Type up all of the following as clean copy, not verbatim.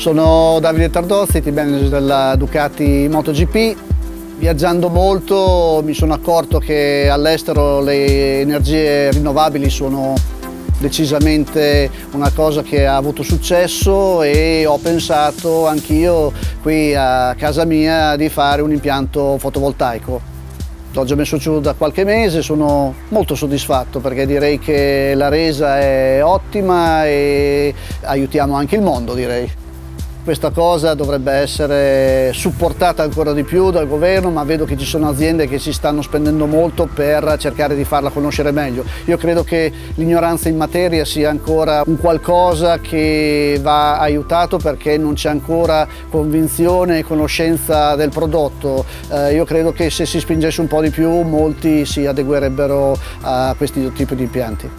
Sono Davide Tardozzi, team manager della Ducati MotoGP. Viaggiando molto mi sono accorto che all'estero le energie rinnovabili sono decisamente una cosa che ha avuto successo e ho pensato anch'io qui a casa mia di fare un impianto fotovoltaico. L'ho già messo giù da qualche mese, sono molto soddisfatto perché direi che la resa è ottima e aiutiamo anche il mondo, direi. Questa cosa dovrebbe essere supportata ancora di più dal governo, ma vedo che ci sono aziende che si stanno spendendo molto per cercare di farla conoscere meglio. Io credo che l'ignoranza in materia sia ancora un qualcosa che va aiutato perché non c'è ancora convinzione e conoscenza del prodotto. Io credo che se si spingesse un po' di più molti si adeguerebbero a questi due tipi di impianti.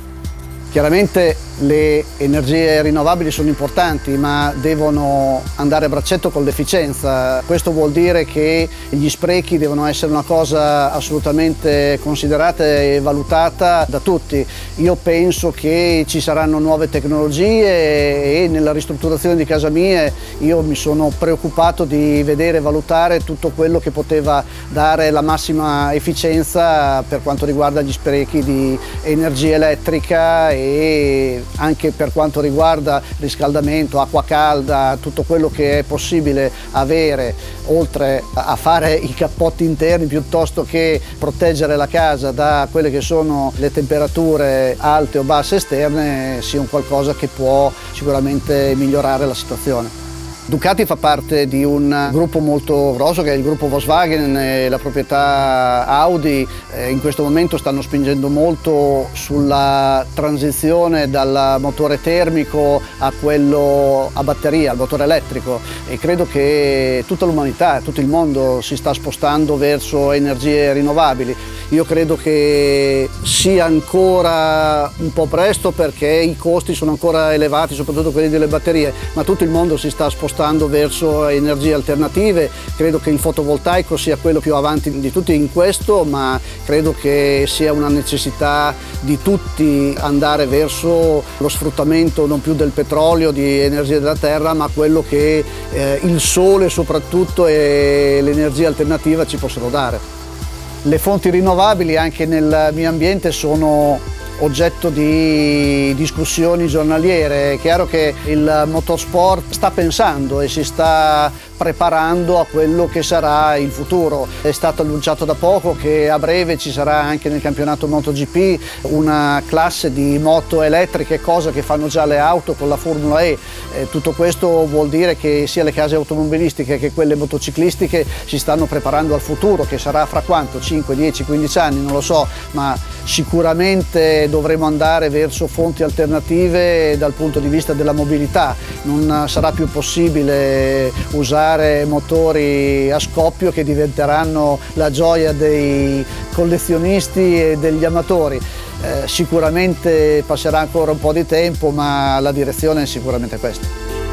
Chiaramente le energie rinnovabili sono importanti, ma devono andare a braccetto con l'efficienza. Questo vuol dire che gli sprechi devono essere una cosa assolutamente considerata e valutata da tutti. Io penso che ci saranno nuove tecnologie e nella ristrutturazione di casa mia io mi sono preoccupato di vedere e valutare tutto quello che poteva dare la massima efficienza per quanto riguarda gli sprechi di energia elettrica e anche per quanto riguarda riscaldamento, acqua calda, tutto quello che è possibile avere, oltre a fare i cappotti interni piuttosto che proteggere la casa da quelle che sono le temperature alte o basse esterne, sia un qualcosa che può sicuramente migliorare la situazione. Ducati fa parte di un gruppo molto grosso che è il gruppo Volkswagen e la proprietà Audi. In questo momento stanno spingendo molto sulla transizione dal motore termico a quello a batteria, al motore elettrico, e credo che tutta l'umanità, tutto il mondo si sta spostando verso energie rinnovabili. Io credo che sia ancora un po' presto perché i costi sono ancora elevati, soprattutto quelli delle batterie, ma tutto il mondo si sta spostando verso energie alternative. Credo che il fotovoltaico sia quello più avanti di tutti in questo, ma credo che sia una necessità di tutti andare verso lo sfruttamento non più del petrolio, di energia della terra, ma quello che il sole soprattutto e l'energia alternativa ci possono dare. Le fonti rinnovabili anche nel mio ambiente sono oggetto di discussioni giornaliere. È chiaro che il motorsport sta pensando e si sta preparando a quello che sarà il futuro. È stato annunciato da poco che a breve ci sarà anche nel campionato MotoGP una classe di moto elettriche, cosa che fanno già le auto con la Formula E. Tutto questo vuol dire che sia le case automobilistiche che quelle motociclistiche si stanno preparando al futuro, che sarà fra quanto? 5, 10, 15 anni, non lo so, ma sicuramente dovremo andare verso fonti alternative dal punto di vista della mobilità. Non sarà più possibile usare motori a scoppio che diventeranno la gioia dei collezionisti e degli amatori. Sicuramente passerà ancora un po' di tempo, ma la direzione è sicuramente questa.